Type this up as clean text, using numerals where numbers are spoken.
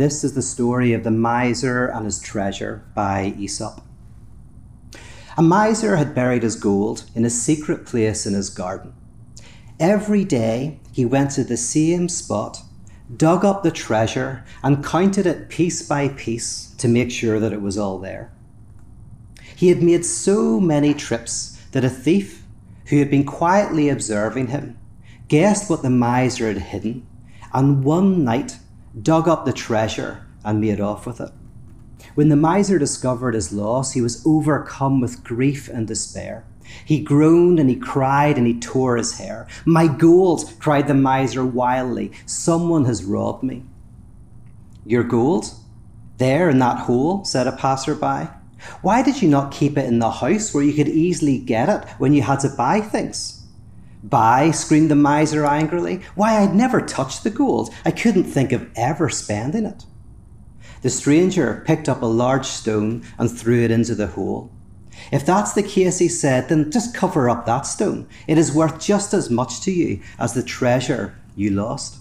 This is the story of the miser and his treasure by Aesop. A miser had buried his gold in a secret place in his garden. Every day he went to the same spot, dug up the treasure and counted it piece by piece to make sure that it was all there. He had made so many trips that a thief, who had been quietly observing him, guessed what the miser had hidden, and one night dug up the treasure and made off with it. When the miser discovered his loss, he was overcome with grief and despair. He groaned and he cried and he tore his hair. "My gold," cried the miser wildly, "someone has robbed me." "Your gold? There in that hole?" said a passer-by. "Why did you not keep it in the house where you could easily get it when you had to buy things?" "Buy?" screamed the miser angrily. "Why, I'd never touched the gold. I couldn't think of ever spending it." The stranger picked up a large stone and threw it into the hole. "If that's the case," he said, "then just cover up that stone. It is worth just as much to you as the treasure you lost."